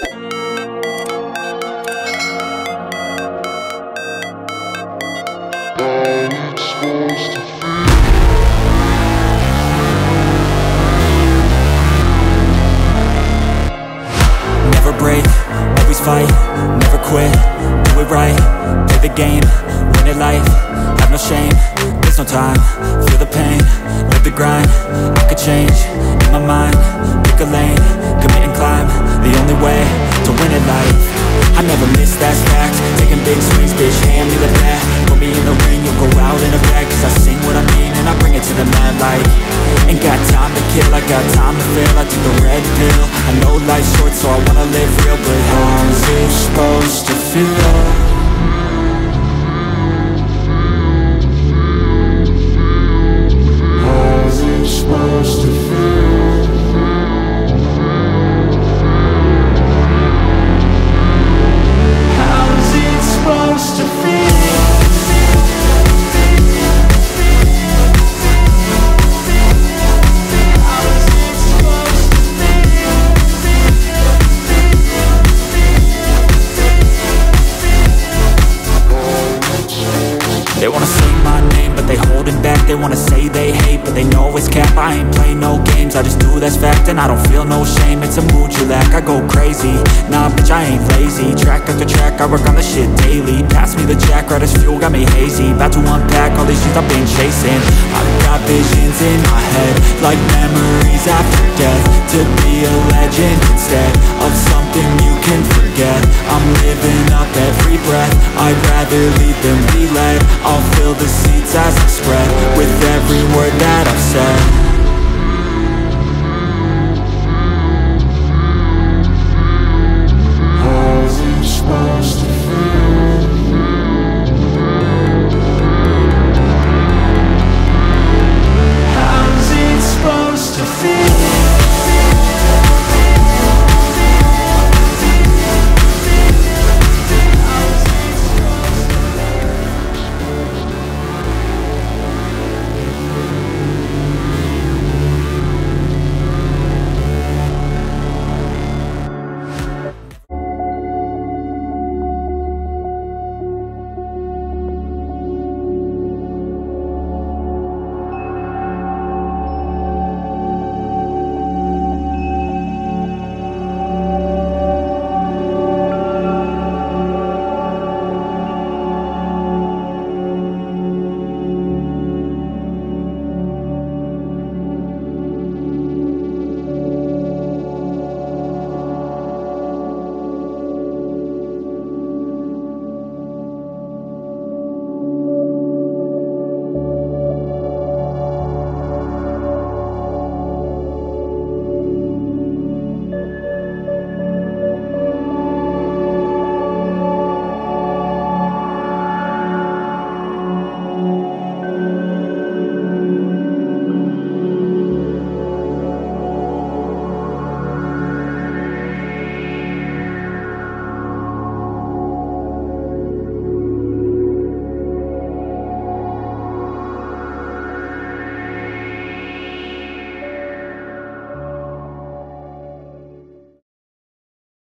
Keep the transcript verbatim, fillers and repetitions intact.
Never break, always fight, never quit, do it right, play the game, win it life, have no shame, there's no time, feel the pain, live the grind, I could change, in my mind, pick a lane, commit and climb, the only way to win it life, I never miss, that's fact, taking big swings, bitch, hand me the bat, put me in the ring, you'll go out in a bag, cause I sing what I mean and I bring it to the mad light, ain't got time to kill, I got time to feel, I took the red pill, I know life's short so I wanna live real, but how's it supposed to feel? How's it supposed to feel? How's it supposed to feel? They wanna say my name, but they holding back. They wanna say they hate, but they know it's cap. I ain't play no games, I just do that's fact. And I don't feel no shame, it's a mood you lack. I go crazy, nah bitch I ain't lazy. Track after track, I work on this shit daily. Pass me the jack, right as fuel, got me hazy. About to unpack all these shit I've been chasing. I've got visions in my head, like memories after death. To be a legend instead of something you can forget. I'm living up every breath, I'd rather lead than be led. I'll fill the seats as I spread with every word that